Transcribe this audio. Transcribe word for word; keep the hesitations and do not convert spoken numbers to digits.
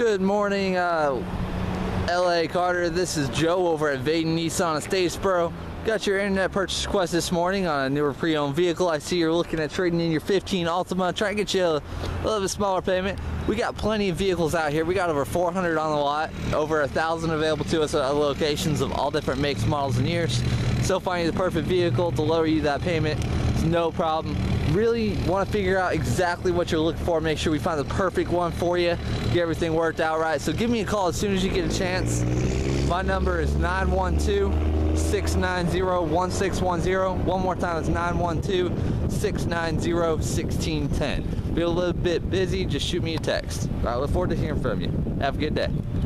Good morning, uh, L A. Carter. This is Joe over at Vaden Nissan of Statesboro. Got your internet purchase request this morning on a newer pre-owned vehicle. I see you're looking at trading in your fifteen Altima. Try and get you a little bit smaller payment. We got plenty of vehicles out here. We got over four hundred on the lot, over a thousand available to us at other locations of all different makes, models, and years. So finding the perfect vehicle to lower you that payment is no problem. Really want to figure out exactly what you're looking for, make sure we find the perfect one for you, get everything worked out right. So give me a call as soon as you get a chance. My number is nine one two, six nine zero, one six one zero. One more time, it's nine one two, six nine zero, one six one zero. Be a little bit busy, just shoot me a text. I look forward to hearing from you. Have a good day.